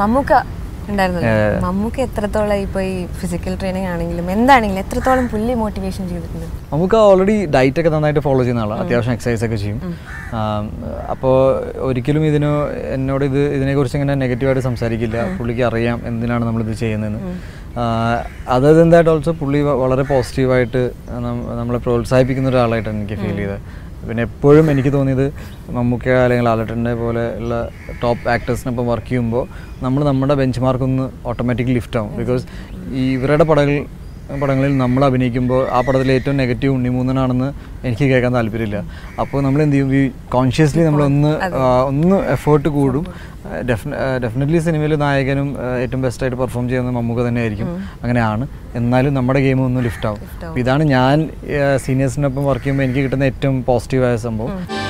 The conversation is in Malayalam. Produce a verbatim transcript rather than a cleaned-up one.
Mammooka Mammooka എത്രത്തോളം ഇപ്പോൾ ഈ ഫിസിക്കൽ ട്രെയിനിങ് ആണെങ്കിലും എന്താണെങ്കിലും എത്രത്തോളം പുള്ളി മോട്ടിവേഷൻ ചെയ്തിട്ടുണ്ട്. Mammooka ഓൾറെഡി ഡയറ്റ് ഒക്കെ നന്നായിട്ട് ഫോളോ ചെയ്യുന്ന ആളാണ്. അത്യാവശ്യം എക്സസൈസ് ഒക്കെ ചെയ്യും. അപ്പോൾ ഒരിക്കലും ഇതിന് എന്നോട് ഇത് ഇതിനെക്കുറിച്ച് ഇങ്ങനെ നെഗറ്റീവായിട്ട് സംസാരിക്കില്ല. പുള്ളിക്ക് അറിയാം എന്തിനാണ് നമ്മളിത് ചെയ്യുന്നതെന്ന്. അതർ ദാൻ ദാറ്റ് ഓൾസോ പുള്ളി വളരെ പോസിറ്റീവായിട്ട് നമ്മളെ പ്രോത്സാഹിപ്പിക്കുന്ന ഒരാളായിട്ടാണ് എനിക്ക് ഫീൽ ചെയ്തത്. പിന്നെ എപ്പോഴും എനിക്ക് തോന്നിയത് മമ്മൂക്ക അല്ലെങ്കിൽ ആലട്ടൻ്റെ പോലെ ഉള്ള ടോപ്പ് ആക്ടേഴ്സിനൊപ്പം വർക്ക് ചെയ്യുമ്പോൾ നമ്മൾ നമ്മുടെ ബെഞ്ച് മാർക്കൊന്ന് ഓട്ടോമാറ്റിക്കലി ലിഫ്റ്റ് ആവും. ബിക്കോസ് ഈ ഇവരുടെ പടങ്ങൾ പടങ്ങളിൽ നമ്മൾ അഭിനയിക്കുമ്പോൾ ആ പടത്തിൽ ഏറ്റവും നെഗറ്റീവ് ഉണ്ണിമൂന്നനാണെന്ന് എനിക്ക് കേൾക്കാൻ താല്പര്യമില്ല. അപ്പോൾ നമ്മൾ എന്ത് ചെയ്യും, ഈ കോൺഷ്യസ്ലി നമ്മളൊന്ന് ഒന്ന് എഫേർട്ട് കൂടും. ഡെഫിനറ്റ്ലി സിനിമയിൽ നായകനും ഏറ്റവും ബെസ്റ്റായിട്ട് പെർഫോം ചെയ്യുന്നത് മമ്മൂക്ക തന്നെയായിരിക്കും, അങ്ങനെയാണ്. എന്നാലും നമ്മുടെ ഗെയിം ഒന്ന് ലിഫ്റ്റ് ആവും. ഇതാണ് ഞാൻ സീനിയേഴ്സിനൊപ്പം വർക്ക് ചെയ്യുമ്പോൾ എനിക്ക് കിട്ടുന്ന ഏറ്റവും പോസിറ്റീവായ സംഭവം.